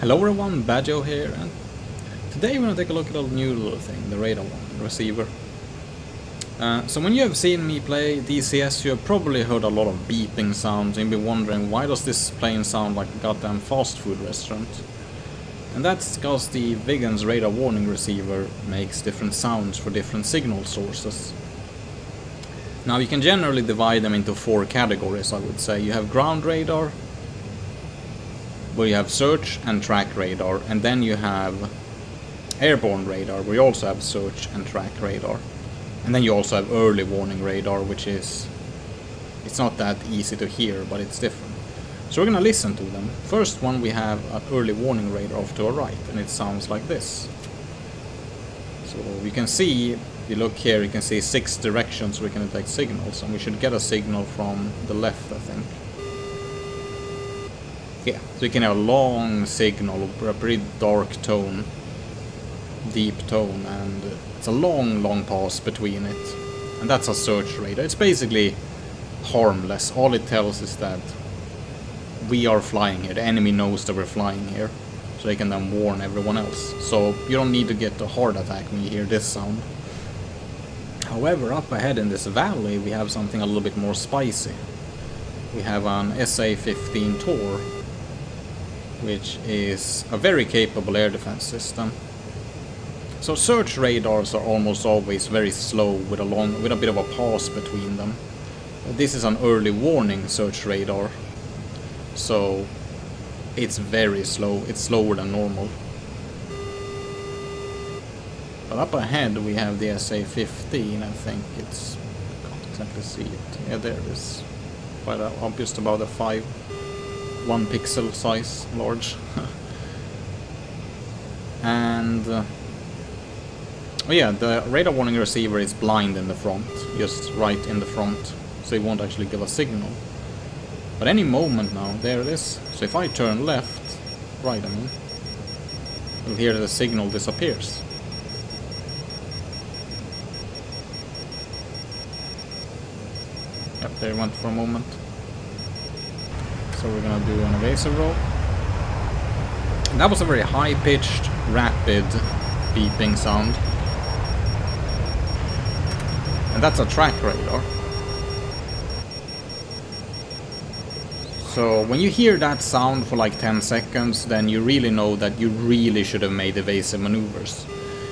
Hello everyone, Baggio here, and today we're going to take a look at a new little thing, the radar one, receiver. So when you have seen me play DCS, you have probably heard a lot of beeping sounds, and you'll be wondering, why does this plane sound like a goddamn fast food restaurant? And that's because the Viggen's radar warning receiver makes different sounds for different signal sources. Now you can generally divide them into four categories, I would say. You have ground radar, where you have search and track radar, and then you have airborne radar, where you also have search and track radar, and then you also have early warning radar, which is, it's not that easy to hear, but it's different. So we're gonna listen to them. First one, we have an early warning radar off to our right, and it sounds like this. So you can see, if you look here, you can see 6 directions we can detect signals, and we should get a signal from the left, I think. Yeah, so you can have a long signal, a pretty dark tone, deep tone, and it's a long pass between it. And that's a search radar. It's basically harmless. All it tells is that we are flying here. The enemy knows that we're flying here, so they can then warn everyone else. So you don't need to get a heart attack when you hear this sound. However, up ahead in this valley, we have something a little bit more spicy. We have an SA-15 TOR, which is a very capable air defense system. So search radars are almost always very slow, with a bit of a pause between them. This is an early warning search radar, so it's very slow. It's slower than normal. But up ahead we have the SA-15. I think it's, I can't exactly see it. Yeah, there it is. Quite obvious, about a 1 pixel size large. And oh yeah, the radar warning receiver is blind in the front, just right in the front, so it won't actually give a signal. But any moment now, there it is. So if I turn left, right I mean, you'll hear the signal disappears. Yep, there it went for a moment. So we're gonna do an evasive roll. And that was a very high-pitched, rapid beeping sound. And that's a track radar. So when you hear that sound for like 10 seconds, then you really know that you really should have made evasive maneuvers.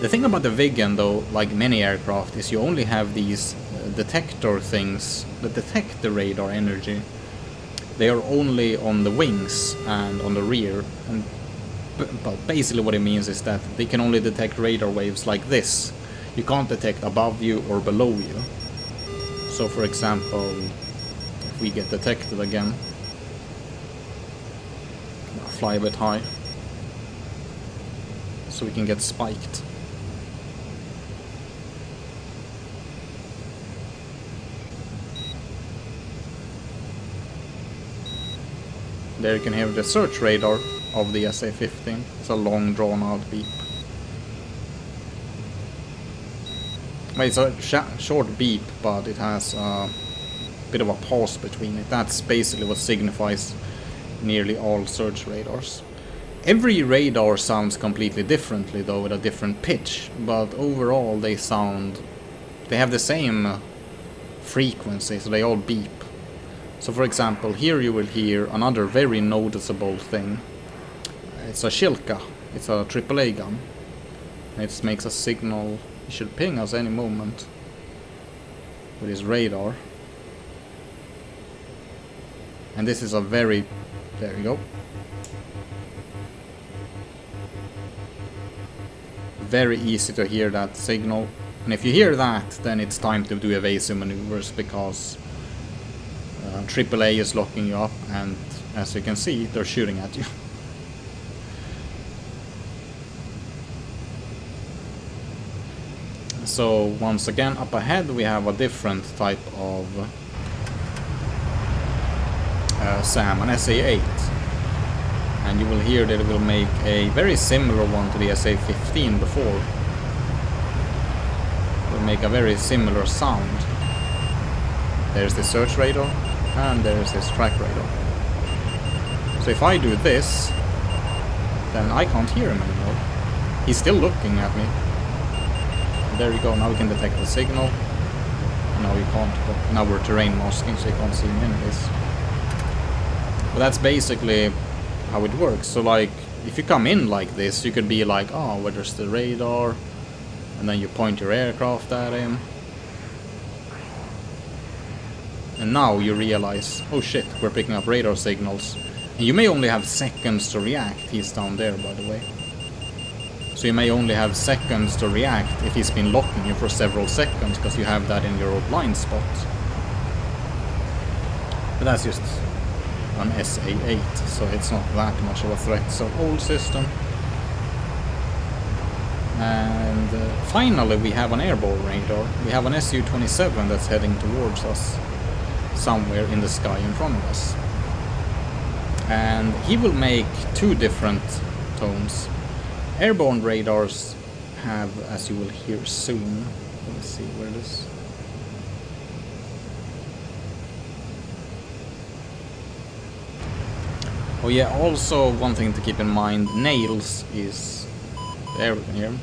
The thing about the Viggen, though, like many aircraft, is you only have these detector things that detect the radar energy. They are only on the wings and on the rear, and but basically what it means is that they can only detect radar waves like this. You can't detect above you or below you. So for example, if we get detected again, I'll fly a bit high, so we can get spiked. There you can hear the search radar of the SA-15. It's a long drawn out beep. It's a short beep, but it has a bit of a pause between it. That's basically what signifies nearly all search radars. Every radar sounds completely differently though, with a different pitch, but overall they sound, they have the same frequency, so they all beep. So for example, here you will hear another very noticeable thing. It's a Shilka, it's a AAA gun. It makes a signal, it should ping us any moment with its radar. And this is a very, there you go, very easy to hear that signal. And if you hear that, then it's time to do evasive maneuvers, because AAA is locking you up, and as you can see, they're shooting at you. So once again, up ahead we have a different type of SAM, an SA-8. And you will hear that it will make a very similar one to the SA-15 before. It will make a very similar sound. There's the search radar. and there's a strike radar. So if I do this, then I can't hear him anymore. He's still looking at me. There you go, now we can detect the signal. Now you can't, now we're terrain masking, so you can't see him in this. But that's basically how it works. So like, if you come in like this, you could be like, oh, where's the radar? And then you point your aircraft at him. And now you realize, oh shit, we're picking up radar signals. And you may only have seconds to react. He's down there, by the way. So you may only have seconds to react if he's been locking you for several seconds, because you have that in your blind spot. But that's just an SA-8, so it's not that much of a threat. So old system. And finally we have an airborne radar. We have an SU-27 that's heading towards us somewhere in the sky in front of us. And he will make two different tones. Airborne radars have, as you will hear soon, let me see where this. Oh yeah, also one thing to keep in mind, Nails is, there we can hear him.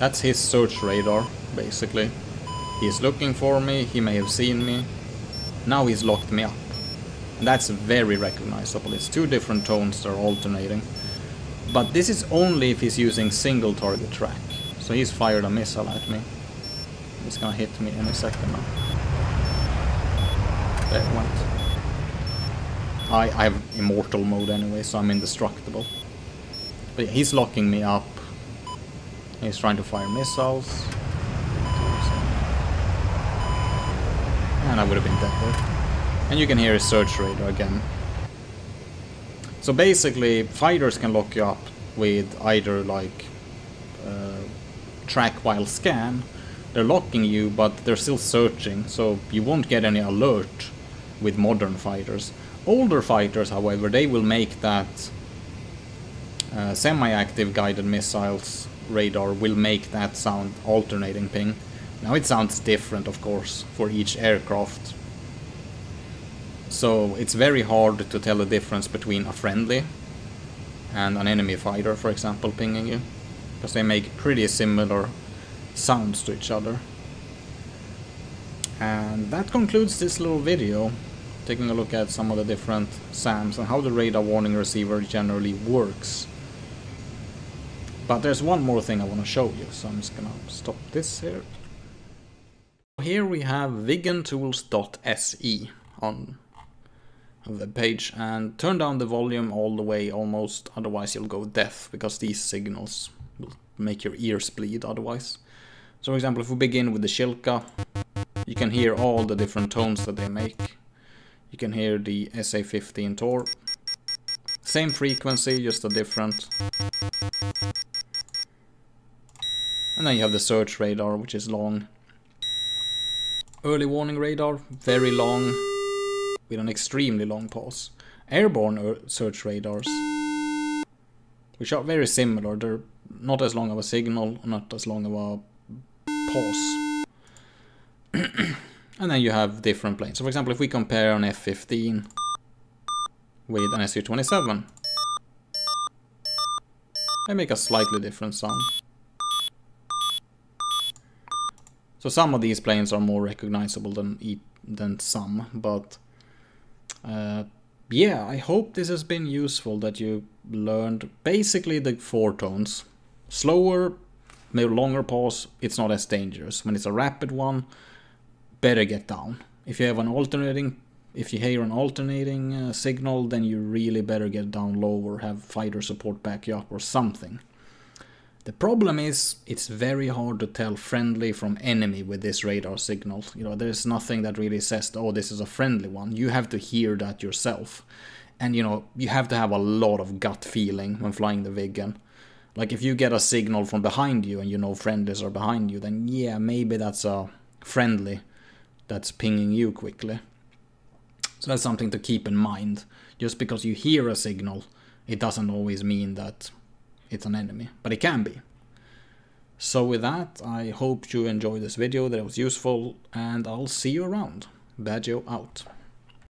That's his search radar, basically. He's looking for me, he may have seen me. Now he's locked me up. And that's very recognizable, it's two different tones that are alternating. But this is only if he's using single target track. So he's fired a missile at me. It's gonna hit me in a second now. There it went. I have immortal mode anyway, so I'm indestructible. But yeah, he's locking me up. He's trying to fire missiles. And I would have been dead there. And you can hear his search radar again. So basically, fighters can lock you up with either like track while scan. They're locking you, but they're still searching, so you won't get any alert with modern fighters. Older fighters, however, they will make that semi-active guided missiles radar will make that sound alternating ping. Now it sounds different, of course, for each aircraft. So it's very hard to tell the difference between a friendly and an enemy fighter, for example, pinging you, because they make pretty similar sounds to each other. And that concludes this little video, taking a look at some of the different SAMs and how the radar warning receiver generally works. But there's one more thing I want to show you, so I'm just gonna stop this here. Here we have vigentools.se on the page, and turn down the volume all the way almost, otherwise you'll go deaf, because these signals will make your ears bleed otherwise. So for example, if we begin with the Shilka, you can hear all the different tones that they make. You can hear the SA-15 TOR, same frequency, just a different. And then you have the search radar, which is long. Early warning radar, very long, with an extremely long pause. Airborne search radars, which are very similar. They're not as long of a signal, not as long of a pause. And then you have different planes. So for example, if we compare an F-15 with an SU-27, they make a slightly different sound. So some of these planes are more recognizable than some, but yeah, I hope this has been useful, that you learned basically the four tones. Slower, maybe longer pause, it's not as dangerous. When it's a rapid one, better get down. If you have an alternating, if you hear an alternating signal, then you really better get down low or have fighter support back you up or something. The problem is, it's very hard to tell friendly from enemy with this radar signal. You know, there's nothing that really says, oh, this is a friendly one. You have to hear that yourself. And, you know, you have to have a lot of gut feeling when flying the Viggen. Like, if you get a signal from behind you and you know friendlies are behind you, then yeah, maybe that's a friendly that's pinging you quickly. So that's something to keep in mind. Just because you hear a signal, it doesn't always mean that it's an enemy, but it can be. So with that, I hope you enjoyed this video, that it was useful, and I'll see you around. Badger out.